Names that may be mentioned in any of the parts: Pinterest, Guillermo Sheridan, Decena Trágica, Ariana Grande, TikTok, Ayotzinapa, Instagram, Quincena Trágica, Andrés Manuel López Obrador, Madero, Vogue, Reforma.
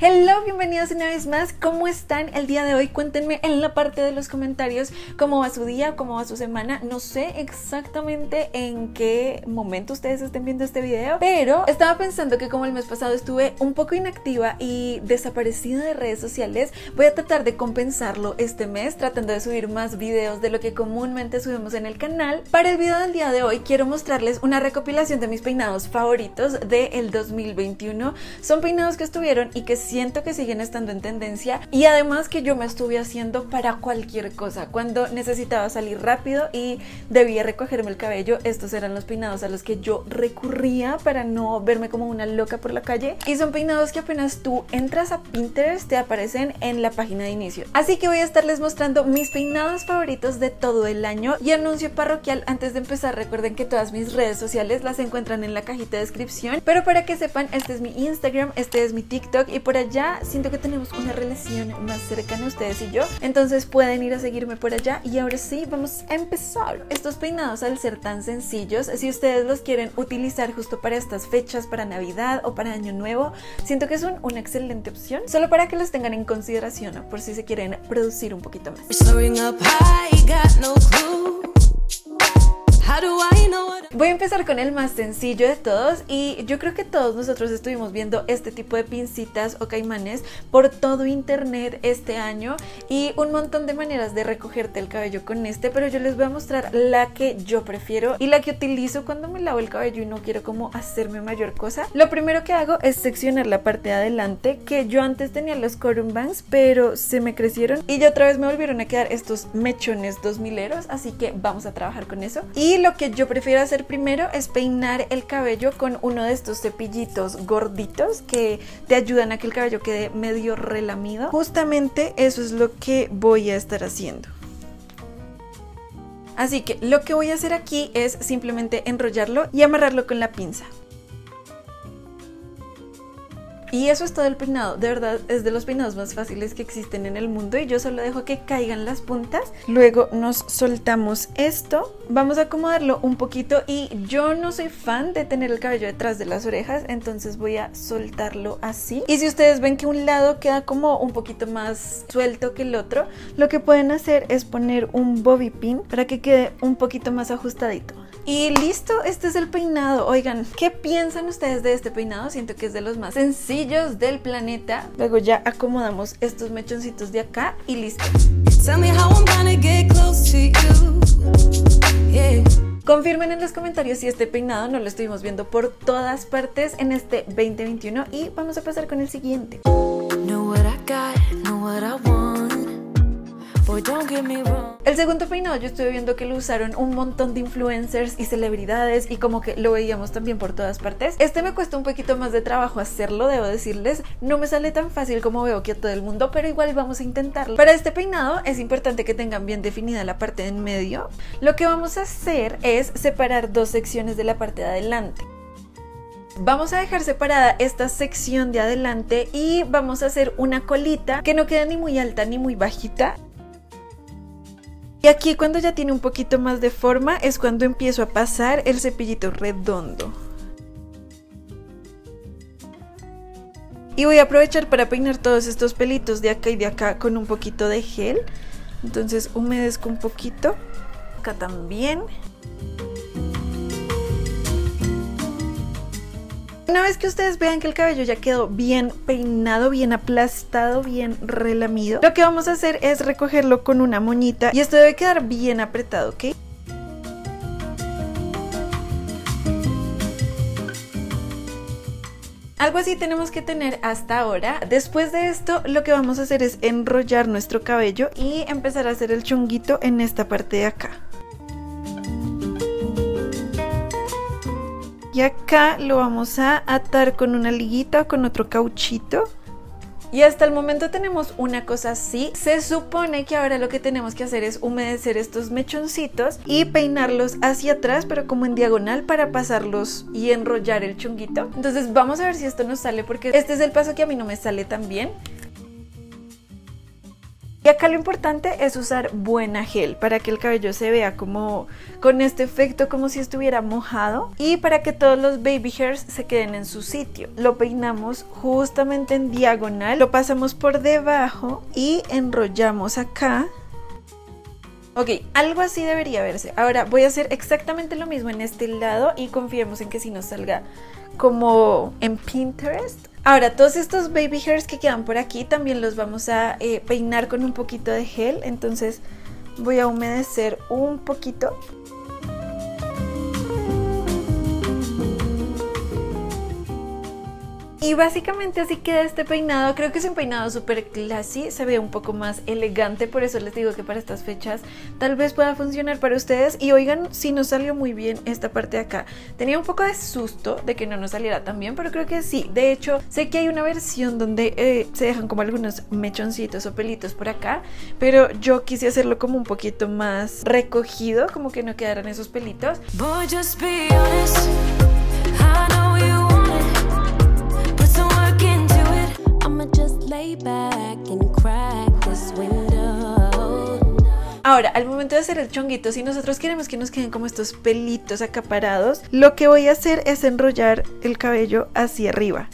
Hello, bienvenidos una vez más. ¿Cómo están el día de hoy? Cuéntenme en la parte de los comentarios cómo va su día, cómo va su semana. No sé exactamente en qué momento ustedes estén viendo este video, pero estaba pensando que como el mes pasado estuve un poco inactiva y desaparecida de redes sociales, voy a tratar de compensarlo este mes tratando de subir más videos de lo que comúnmente subimos en el canal. Para el video del día de hoy quiero mostrarles una recopilación de mis peinados favoritos del 2021. Son peinados que estuvieron y que siento que siguen estando en tendencia, y además que yo me estuve haciendo para cualquier cosa. Cuando necesitaba salir rápido y debía recogerme el cabello, estos eran los peinados a los que yo recurría para no verme como una loca por la calle, y son peinados que apenas tú entras a Pinterest te aparecen en la página de inicio. Así que voy a estarles mostrando mis peinados favoritos de todo el año. Y anuncio parroquial antes de empezar, recuerden que todas mis redes sociales las encuentran en la cajita de descripción, pero para que sepan, este es mi Instagram, este es mi TikTok, y por allá siento que tenemos una relación más cercana ustedes y yo, entonces pueden ir a seguirme por allá. Y ahora sí, vamos a empezar. Estos peinados, al ser tan sencillos, si ustedes los quieren utilizar justo para estas fechas, para Navidad o para Año Nuevo, siento que son una excelente opción, solo para que los tengan en consideración, ¿no? Por si se quieren producir un poquito más. Voy a empezar con el más sencillo de todos, y yo creo que todos nosotros estuvimos viendo este tipo de pincitas o caimanes por todo internet este año, y un montón de maneras de recogerte el cabello con este, pero yo les voy a mostrar la que yo prefiero y la que utilizo cuando me lavo el cabello y no quiero como hacerme mayor cosa. Lo primero que hago es seccionar la parte de adelante, que yo antes tenía los cotton bangs, pero se me crecieron y ya otra vez me volvieron a quedar estos mechones 2000eros, así que vamos a trabajar con eso. Y lo que yo prefiero hacer primero es peinar el cabello con uno de estos cepillitos gorditos que te ayudan a que el cabello quede medio relamido. Justamente eso es lo que voy a estar haciendo. Así que lo que voy a hacer aquí es simplemente enrollarlo y amarrarlo con la pinza. Y eso es todo el peinado. De verdad, es de los peinados más fáciles que existen en el mundo, y yo solo dejo que caigan las puntas. Luego nos soltamos esto, vamos a acomodarlo un poquito, y yo no soy fan de tener el cabello detrás de las orejas, entonces voy a soltarlo así. Y si ustedes ven que un lado queda como un poquito más suelto que el otro, lo que pueden hacer es poner un bobby pin para que quede un poquito más ajustadito. Y listo, este es el peinado. Oigan, ¿qué piensan ustedes de este peinado? Siento que es de los más sencillos del planeta. Luego ya acomodamos estos mechoncitos de acá y listo. Confirmen en los comentarios si este peinado no lo estuvimos viendo por todas partes en este 2021, y vamos a pasar con el siguiente. El segundo peinado yo estuve viendo que lo usaron un montón de influencers y celebridades, y como que lo veíamos también por todas partes. Este me cuesta un poquito más de trabajo hacerlo, debo decirles. No me sale tan fácil como veo que a todo el mundo, pero igual vamos a intentarlo. Para este peinado es importante que tengan bien definida la parte de en medio. Lo que vamos a hacer es separar dos secciones de la parte de adelante. Vamos a dejar separada esta sección de adelante y vamos a hacer una colita que no quede ni muy alta ni muy bajita. Y aquí, cuando ya tiene un poquito más de forma, es cuando empiezo a pasar el cepillito redondo. Y voy a aprovechar para peinar todos estos pelitos de acá y de acá con un poquito de gel. Entonces humedezco un poquito. Acá también. Una vez que ustedes vean que el cabello ya quedó bien peinado, bien aplastado, bien relamido, lo que vamos a hacer es recogerlo con una moñita, y esto debe quedar bien apretado, ¿ok? Algo así tenemos que tener hasta ahora. Después de esto, lo que vamos a hacer es enrollar nuestro cabello y empezar a hacer el chonguito en esta parte de acá. Y acá lo vamos a atar con una liguita o con otro cauchito. Y hasta el momento tenemos una cosa así. Se supone que ahora lo que tenemos que hacer es humedecer estos mechoncitos y peinarlos hacia atrás, pero como en diagonal, para pasarlos y enrollar el chonguito. Entonces vamos a ver si esto nos sale, porque este es el paso que a mí no me sale tan bien. Y acá lo importante es usar buena gel para que el cabello se vea como con este efecto como si estuviera mojado y para que todos los baby hairs se queden en su sitio. Lo peinamos justamente en diagonal, lo pasamos por debajo y enrollamos acá. Ok, algo así debería verse. Ahora voy a hacer exactamente lo mismo en este lado y confiemos en que sí nos salga como en Pinterest. Ahora, todos estos baby hairs que quedan por aquí también los vamos a peinar con un poquito de gel. Entonces voy a humedecer un poquito. Y básicamente así queda este peinado. Creo que es un peinado súper classy, se ve un poco más elegante, por eso les digo que para estas fechas tal vez pueda funcionar para ustedes. Y oigan, sí nos salió muy bien esta parte de acá. Tenía un poco de susto de que no nos saliera tan bien, pero creo que sí. De hecho, sé que hay una versión donde se dejan como algunos mechoncitos o pelitos por acá, pero yo quise hacerlo como un poquito más recogido, como que no quedaran esos pelitos. Boy, just be honest. I know. Ahora, al momento de hacer el chonguito, si nosotros queremos que nos queden como estos pelitos acaparados, lo que voy a hacer es enrollar el cabello hacia arriba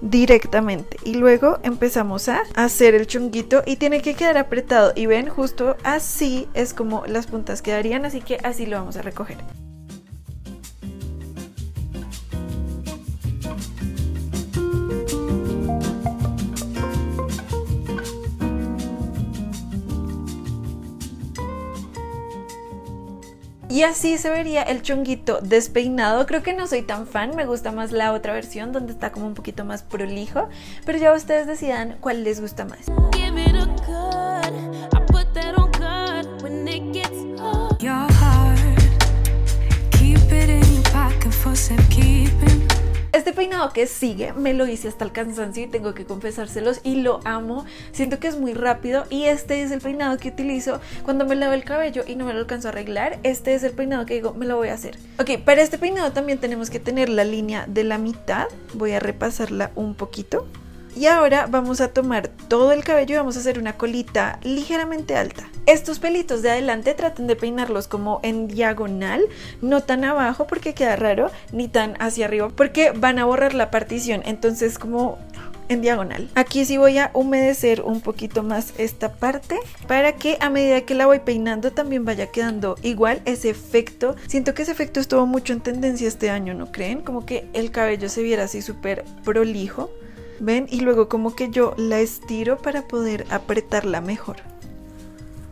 directamente y luego empezamos a hacer el chonguito y tiene que quedar apretado. Y ven, justo así es como las puntas quedarían, así que así lo vamos a recoger. Y así se vería el chonguito despeinado. Creo que no soy tan fan, me gusta más la otra versión donde está como un poquito más prolijo, pero ya ustedes decidan cuál les gusta más. Este peinado que sigue me lo hice hasta el cansancio y tengo que confesárselos, y lo amo. Siento que es muy rápido y este es el peinado que utilizo cuando me lavo el cabello y no me lo alcanzo a arreglar. Este es el peinado que digo, me lo voy a hacer. Ok, para este peinado también tenemos que tener la línea de la mitad. Voy a repasarla un poquito. Y ahora vamos a tomar todo el cabello y vamos a hacer una colita ligeramente alta. Estos pelitos de adelante traten de peinarlos como en diagonal, no tan abajo porque queda raro, ni tan hacia arriba porque van a borrar la partición, entonces como en diagonal. Aquí sí voy a humedecer un poquito más esta parte para que a medida que la voy peinando también vaya quedando igual ese efecto. Siento que ese efecto estuvo mucho en tendencia este año, ¿no creen? Como que el cabello se viera así súper prolijo. ¿Ven? Y luego como que yo la estiro para poder apretarla mejor.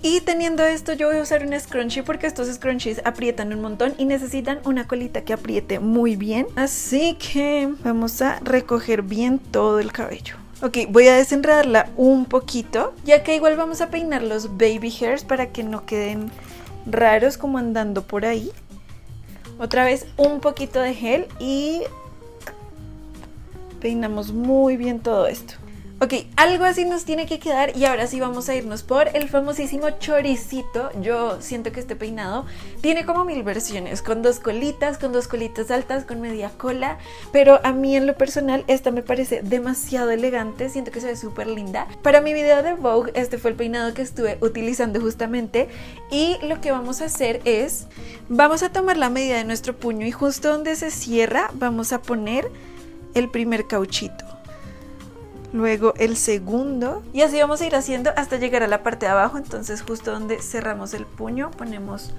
Y teniendo esto yo voy a usar un scrunchie porque estos scrunchies aprietan un montón y necesitan una colita que apriete muy bien. Así que vamos a recoger bien todo el cabello. Ok, voy a desenredarla un poquito, ya que igual vamos a peinar los baby hairs para que no queden raros como andando por ahí. Otra vez un poquito de gel y peinamos muy bien todo esto. Ok, algo así nos tiene que quedar y ahora sí vamos a irnos por el famosísimo choricito. Yo siento que este peinado tiene como 1000 versiones, con dos colitas altas, con media cola, pero a mí en lo personal esta me parece demasiado elegante, siento que se ve súper linda. Para mi video de Vogue este fue el peinado que estuve utilizando justamente y lo que vamos a hacer es, vamos a tomar la medida de nuestro puño y justo donde se cierra vamos a poner el primer cauchito, luego el segundo y así vamos a ir haciendo hasta llegar a la parte de abajo. Entonces justo donde cerramos el puño ponemos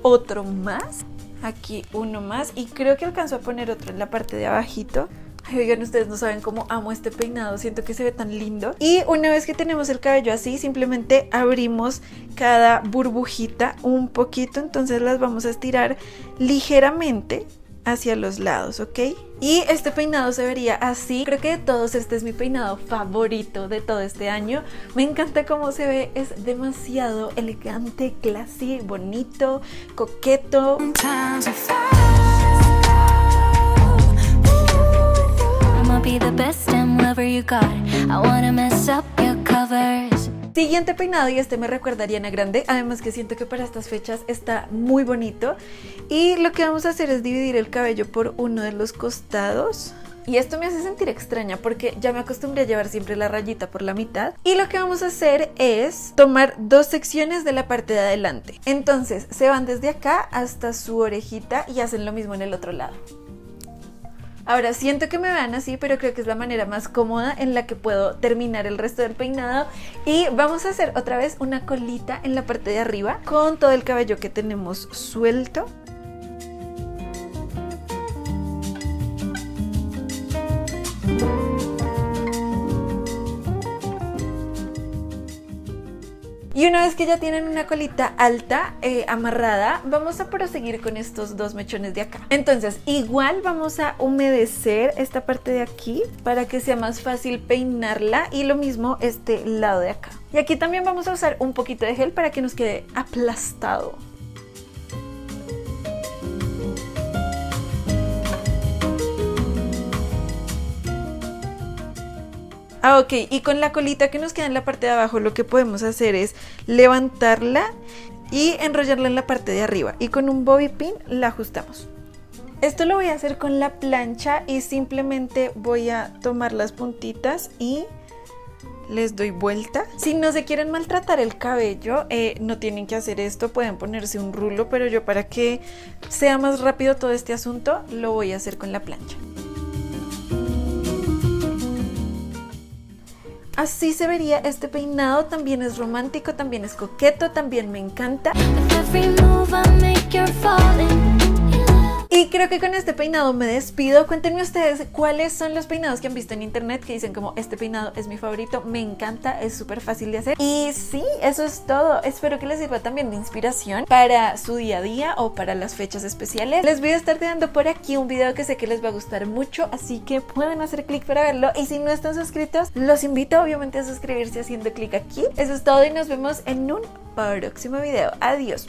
otro más, aquí uno más y creo que alcanzó a poner otro en la parte de abajito. Ay, oigan, ustedes no saben cómo amo este peinado, siento que se ve tan lindo. Y una vez que tenemos el cabello así simplemente abrimos cada burbujita un poquito, entonces las vamos a estirar ligeramente hacia los lados, ¿ok? Y este peinado se vería así. Creo que de todos este es mi peinado favorito de todo este año. Me encanta cómo se ve, es demasiado elegante, classy, bonito, coqueto. Siguiente peinado y este me recuerda a Ariana Grande, además que siento que para estas fechas está muy bonito. Y lo que vamos a hacer es dividir el cabello por uno de los costados, Y esto me hace sentir extraña porque ya me acostumbré a llevar siempre la rayita por la mitad. Y lo que vamos a hacer es tomar dos secciones de la parte de adelante. Entonces se van desde acá hasta su orejita y hacen lo mismo en el otro lado. Ahora siento que me vean así, pero creo que es la manera más cómoda en la que puedo terminar el resto del peinado. Y vamos a hacer otra vez una colita en la parte de arriba con todo el cabello que tenemos suelto. Y una vez que ya tienen una colita alta, amarrada, vamos a proseguir con estos dos mechones de acá. Entonces, igual vamos a humedecer esta parte de aquí para que sea más fácil peinarla y lo mismo este lado de acá. Y aquí también vamos a usar un poquito de gel para que nos quede aplastado. Ah, ok, y con la colita que nos queda en la parte de abajo lo que podemos hacer es levantarla y enrollarla en la parte de arriba y con un bobby pin la ajustamos. Esto lo voy a hacer con la plancha y simplemente voy a tomar las puntitas y les doy vuelta. Si no se quieren maltratar el cabello, no tienen que hacer esto, pueden ponerse un rulo, pero yo para que sea más rápido todo este asunto lo voy a hacer con la plancha. Así se vería este peinado, también es romántico, también es coqueto, también me encanta. Y creo que con este peinado me despido. Cuéntenme ustedes cuáles son los peinados que han visto en internet que dicen como este peinado es mi favorito, me encanta, es súper fácil de hacer. Y sí, eso es todo. Espero que les sirva también de inspiración para su día a día o para las fechas especiales. Les voy a estar dejando por aquí un video que sé que les va a gustar mucho, así que pueden hacer clic para verlo. Y si no están suscritos, los invito obviamente a suscribirse haciendo clic aquí. Eso es todo y nos vemos en un próximo video. Adiós.